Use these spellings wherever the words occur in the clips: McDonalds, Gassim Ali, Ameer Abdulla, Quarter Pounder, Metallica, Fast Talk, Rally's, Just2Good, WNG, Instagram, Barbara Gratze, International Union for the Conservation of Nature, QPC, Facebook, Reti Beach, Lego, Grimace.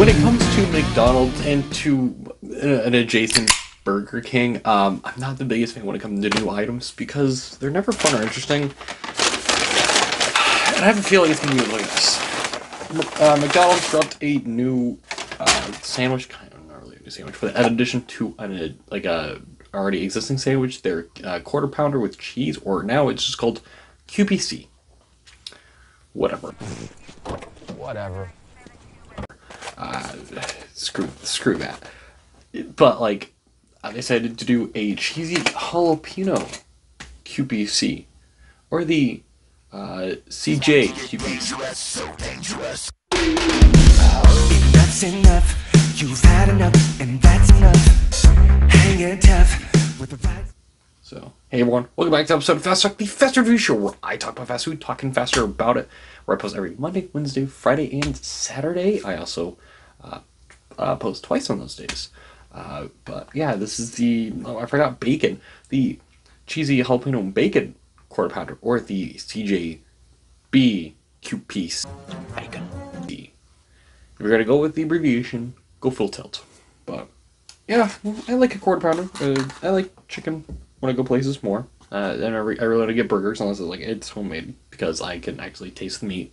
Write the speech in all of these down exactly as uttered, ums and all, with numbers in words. When it comes to McDonald's and to an adjacent Burger King, um, I'm not the biggest fan when it comes to new items because they're never fun or interesting. And I have a feeling it's going to be like this. Uh, McDonald's dropped a new uh, sandwich, kind of not really a new sandwich, but in addition to an like a already existing sandwich, their uh, quarter pounder with cheese, or now it's just called Q P C. Whatever. Whatever. Uh, screw, screw that. But like, I decided to do a cheesy jalapeno Q P C, or the uh, C J Q P C. If that's enough, you've had enough, and that's enough. Hang it tough with the right. So, hey everyone, welcome back to episode of Fast Talk, the fast food review show where I talk about fast food, talking faster about it, where I post every Monday, Wednesday, Friday, and Saturday. I also uh, uh, post twice on those days. Uh, but yeah, this is the, oh, I forgot bacon, the cheesy jalapeno bacon quarter pounder, or the C J B Q P C bacon. If you're going to go with the abbreviation, go full tilt. But yeah, I like a quarter pounder. Uh, I like chicken. When I go places more, uh, and I, re I really want to get burgers unless it's like it's homemade because I can actually taste the meat.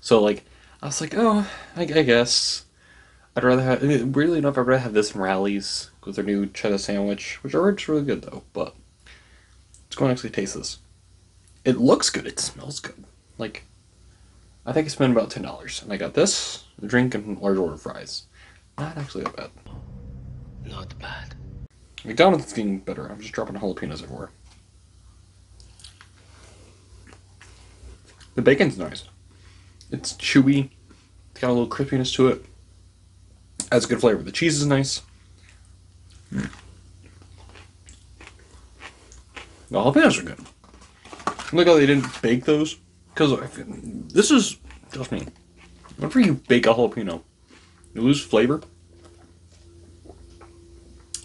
So like I was like, oh, I, I guess I'd rather have. Weirdly enough, I'd rather have this from Rally's with their new cheddar sandwich, which I heard is really good though. But let's go and actually taste this. It looks good. It smells good. Like I think I spent about ten dollars, and I got this, a drink, and large order of fries. Not actually that bad. Not bad. McDonald's is getting better. I'm just dropping jalapenos everywhere. The bacon's nice. It's chewy. It's got a little crispiness to it. Has a good flavor. The cheese is nice. Mm. The jalapenos are good. Look how they didn't bake those. Because this is, trust me, whenever you bake a jalapeno, you lose flavor.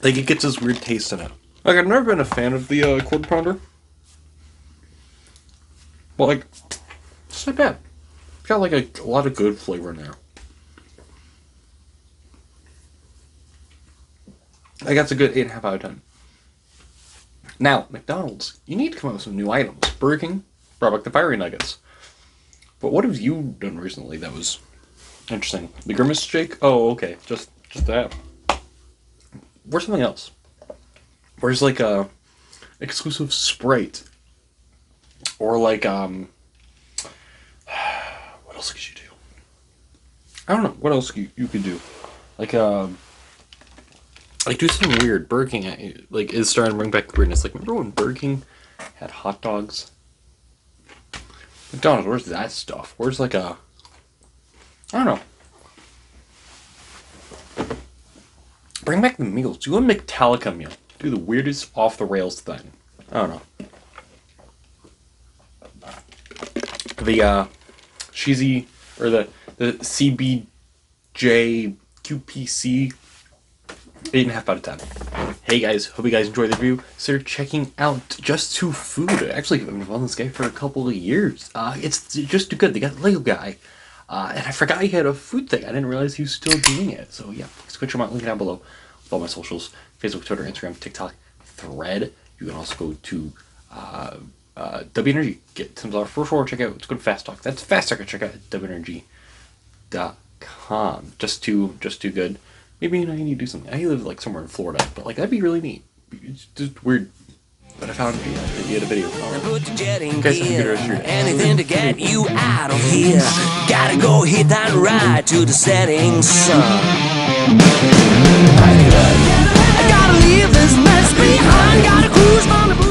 Like, it gets this weird taste in it. Like, I've never been a fan of the uh, quarter pounder. But, like, it's not bad. It's got, like, a, a lot of good flavor in there. Like, that's a good eight and a half out of ten. Now, McDonald's, you need to come up with some new items. Burger King brought back the fiery nuggets. But what have you done recently that was interesting? The Grimace shake? Oh, okay. Just, just that. Where's something else? Where's like a exclusive Sprite? Or like um what else could you do? I don't know, what else you, you could do? Like um like do something weird. Burger King like is starting to bring back the weirdness. Like remember when Burger King had hot dogs? McDonald's, where's that stuff? Where's like a I don't know. Bring back the meals. Do a Metallica meal. Do the weirdest off the rails thing. I don't know. The uh, cheesy or the the C B J Q P C eight and a half out of ten. Hey guys, hope you guys enjoyed the review. Consider checking out Just two Good. Actually, I've been following this guy for a couple of years. Uh, it's Just two Good. They got the Lego guy. Uh, and I forgot he had a food thing. I didn't realize he was still doing it. So yeah, please click on my link down below with all my socials, Facebook, Twitter, Instagram, TikTok, Thread. You can also go to uh, uh, W N G, get some dollars for sure. Check out Let's Go to Fast Talk. That's Fast Talk. Check out W N G dot com. Just to, just too good. Maybe you know you need to do something. I live like somewhere in Florida, but like that'd be really neat. It's just weird. But I found you know, he had a video. Guys, have a good rest of your day. Anything to get you out of here. Gotta go hit that ride to the setting sun. I gotta leave this mess behind. Gotta cruise on the